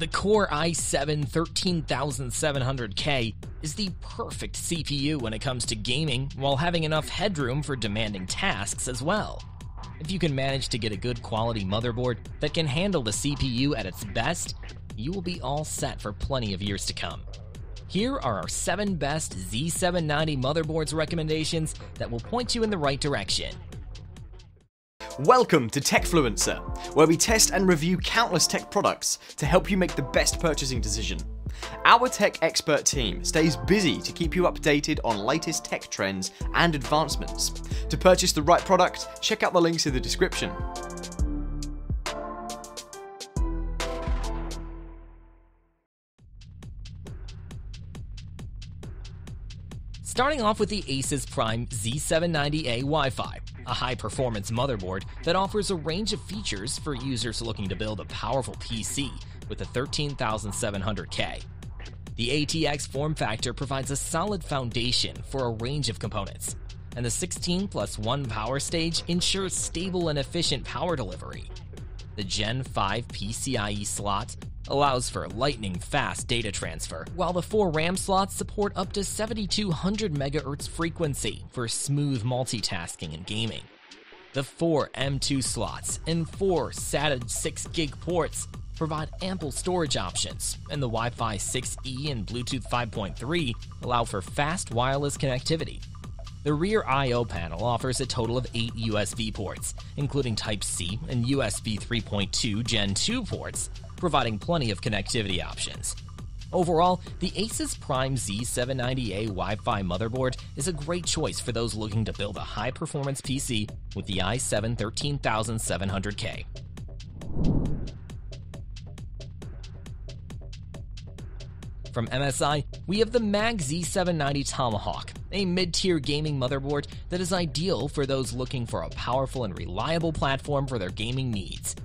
The Core i7 13700K is the perfect CPU when it comes to gaming, while having enough headroom for demanding tasks as well. If you can manage to get a good quality motherboard that can handle the CPU at its best, you will be all set for plenty of years to come. Here are our 7 best Z790 motherboards recommendations that will point you in the right direction. Welcome to Techfluencer, where we test and review countless tech products to help you make the best purchasing decision. Our tech expert team stays busy to keep you updated on latest tech trends and advancements. To purchase the right product, check out the links in the description. Starting off with the Asus Prime Z790A Wi-Fi, a high-performance motherboard that offers a range of features for users looking to build a powerful PC with the 13700K. The ATX form factor provides a solid foundation for a range of components, and the 16+1 power stage ensures stable and efficient power delivery. The Gen 5 PCIe slot allows for lightning-fast data transfer, while the 4 RAM slots support up to 7200 MHz frequency for smooth multitasking and gaming. The 4 M2 slots and 4 SATA 6GB ports provide ample storage options, and the Wi-Fi 6E and Bluetooth 5.3 allow for fast wireless connectivity. The rear I/O panel offers a total of 8 USB ports, including Type-C and USB 3.2 Gen 2 ports, providing plenty of connectivity options. Overall, the Asus Prime Z790A Wi-Fi motherboard is a great choice for those looking to build a high-performance PC with the i7 13700K. From MSI, we have the MAG Z790 Tomahawk, a mid-tier gaming motherboard that is ideal for those looking for a powerful and reliable platform for their gaming needs.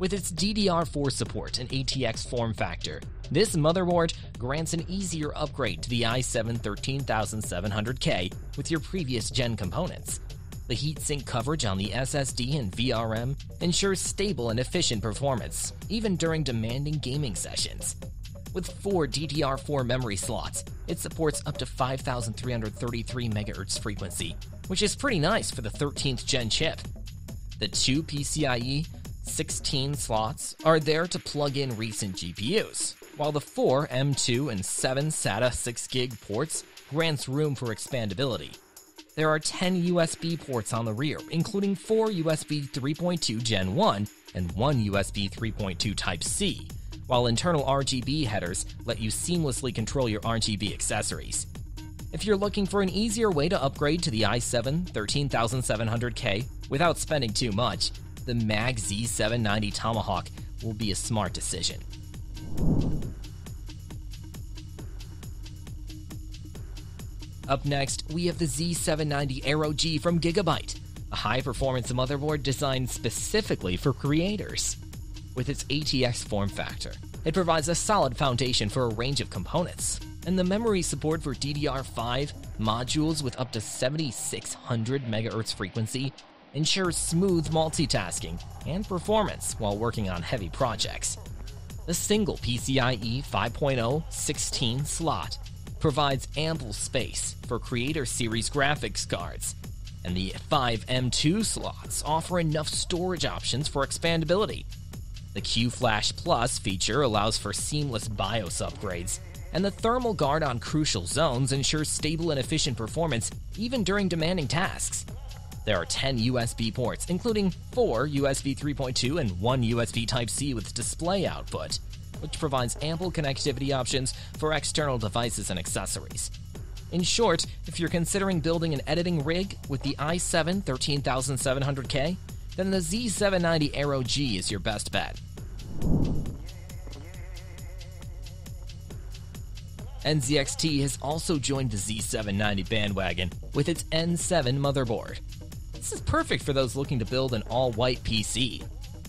With its DDR4 support and ATX form factor, this motherboard grants an easier upgrade to the i7 13700K with your previous gen components. The heatsink coverage on the SSD and VRM ensures stable and efficient performance, even during demanding gaming sessions. With 4 DDR4 memory slots, it supports up to 5333 MHz frequency, which is pretty nice for the 13th gen chip. The 2 PCIe 16 slots are there to plug in recent GPUs, while the 4 M2 and 7 SATA 6GB ports grants room for expandability. There are 10 USB ports on the rear, including 4 USB 3.2 Gen 1 and 1 USB 3.2 Type-C, while internal RGB headers let you seamlessly control your RGB accessories. If you're looking for an easier way to upgrade to the i7 13700K without spending too much, the MAG Z790 Tomahawk will be a smart decision. Up next, we have the Z790 Aero G from Gigabyte, a high-performance motherboard designed specifically for creators. With its ATX form factor, it provides a solid foundation for a range of components, and the memory support for DDR5 modules with up to 7600 MHz frequency ensures smooth multitasking and performance while working on heavy projects. The single PCIe 5.0 16 slot provides ample space for Creator Series graphics cards, and the 5 M2 slots offer enough storage options for expandability. The Q-Flash Plus feature allows for seamless BIOS upgrades, and the thermal guard on crucial zones ensures stable and efficient performance even during demanding tasks. There are 10 USB ports, including 4 USB 3.2 and 1 USB Type-C with display output, which provides ample connectivity options for external devices and accessories. In short, if you're considering building an editing rig with the i7 13700K, then the Z790 Aero G is your best bet. NZXT has also joined the Z790 bandwagon with its N7 motherboard. This is perfect for those looking to build an all-white PC.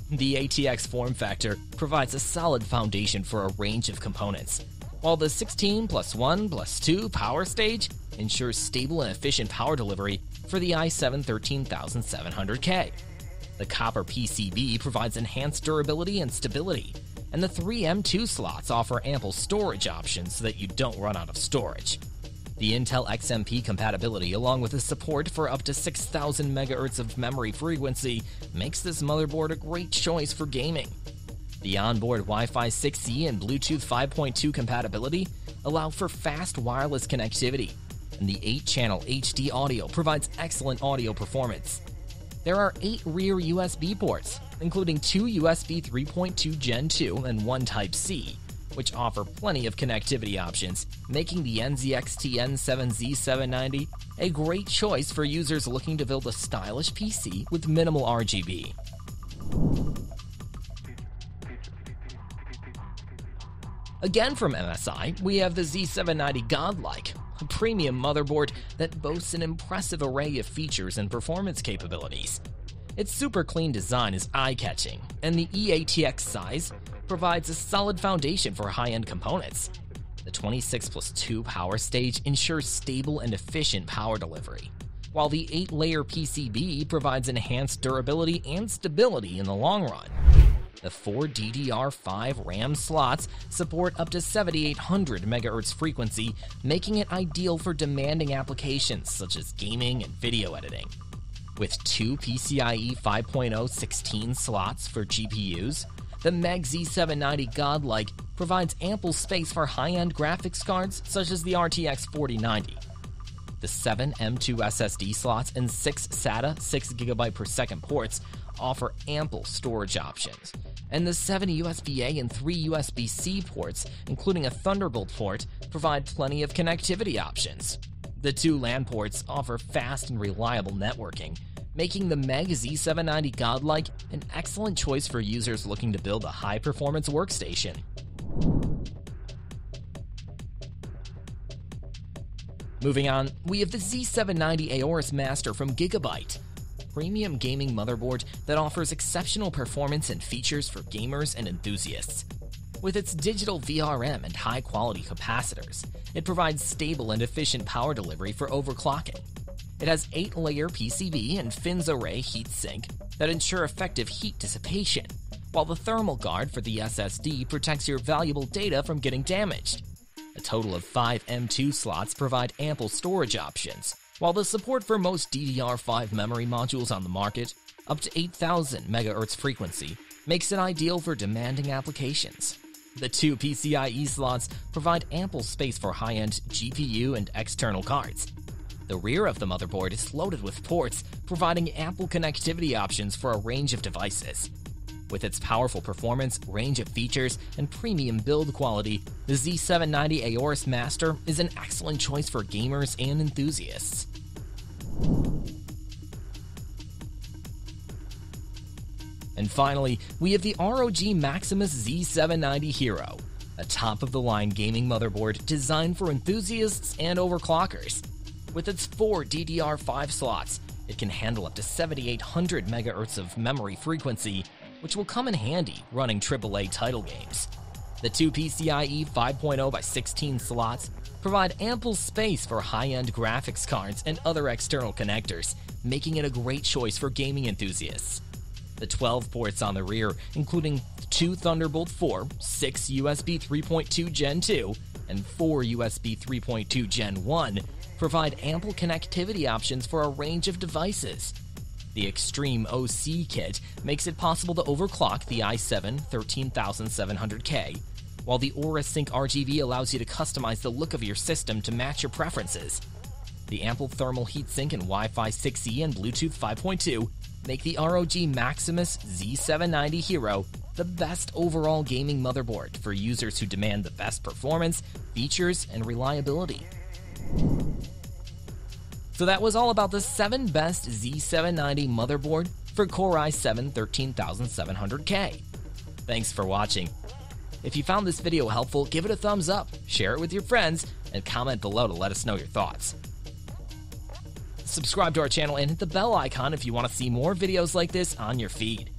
The ATX form factor provides a solid foundation for a range of components, while the 16+1+2 power stage ensures stable and efficient power delivery for the i7 13700K. The copper PCB provides enhanced durability and stability, and the 3 M2 slots offer ample storage options so that you don't run out of storage. The Intel XMP compatibility, along with its support for up to 6,000 MHz of memory frequency, makes this motherboard a great choice for gaming. The onboard Wi-Fi 6E and Bluetooth 5.2 compatibility allow for fast wireless connectivity, and the 8-channel HD audio provides excellent audio performance. There are 8 rear USB ports, including 2 USB 3.2 Gen 2 and 1 Type-C, which offer plenty of connectivity options, making the NZXT N7 Z790 a great choice for users looking to build a stylish PC with minimal RGB. Again from MSI, we have the Z790 Godlike, a premium motherboard that boasts an impressive array of features and performance capabilities. Its super clean design is eye-catching, and the EATX size provides a solid foundation for high-end components. The 26+2 power stage ensures stable and efficient power delivery, while the 8-layer PCB provides enhanced durability and stability in the long run. The 4 DDR5 RAM slots support up to 7,800 MHz frequency, making it ideal for demanding applications such as gaming and video editing. With 2 PCIe 5.0 16 slots for GPUs, the MEG Z790 Godlike provides ample space for high-end graphics cards such as the RTX 4090. The 7 M2 SSD slots and 6 SATA 6GB per second ports offer ample storage options, and the 7 USB-A and 3 USB-C ports, including a Thunderbolt port, provide plenty of connectivity options. The 2 LAN ports offer fast and reliable networking, making the MEG Z790 Godlike an excellent choice for users looking to build a high-performance workstation. Moving on, we have the Z790 Aorus Master from Gigabyte, a premium gaming motherboard that offers exceptional performance and features for gamers and enthusiasts. With its digital VRM and high-quality capacitors, it provides stable and efficient power delivery for overclocking. It has 8-layer PCB and FINS array heatsink that ensure effective heat dissipation, while the thermal guard for the SSD protects your valuable data from getting damaged. A total of 5 M2 slots provide ample storage options, while the support for most DDR5 memory modules on the market, up to 8,000 MHz frequency, makes it ideal for demanding applications. The 2 PCIe slots provide ample space for high-end GPU and external cards. The rear of the motherboard is loaded with ports, providing ample connectivity options for a range of devices. With its powerful performance, range of features, and premium build quality, the Z790 Aorus Master is an excellent choice for gamers and enthusiasts. And finally, we have the ROG Maximus Z790 Hero, a top-of-the-line gaming motherboard designed for enthusiasts and overclockers. With its 4 DDR5 slots, it can handle up to 7,800 MHz of memory frequency, which will come in handy running AAA title games. The 2 PCIe 5.0x16 slots provide ample space for high-end graphics cards and other external connectors, making it a great choice for gaming enthusiasts. The 12 ports on the rear, including 2 Thunderbolt 4, 6 USB 3.2 Gen 2, and 4 USB 3.2 Gen 1, provide ample connectivity options for a range of devices. The Extreme OC kit makes it possible to overclock the i7 13700K, while the Aura Sync RGB allows you to customize the look of your system to match your preferences. The ample thermal heatsink and Wi-Fi 6E and Bluetooth 5.2 make the ROG Maximus Z790 Hero the best overall gaming motherboard for users who demand the best performance, features, and reliability. So that was all about the 7 best Z790 motherboard for Core i7 13700K. Thanks for watching. If you found this video helpful, give it a thumbs up, share it with your friends, and comment below to let us know your thoughts. Subscribe to our channel and hit the bell icon if you want to see more videos like this on your feed.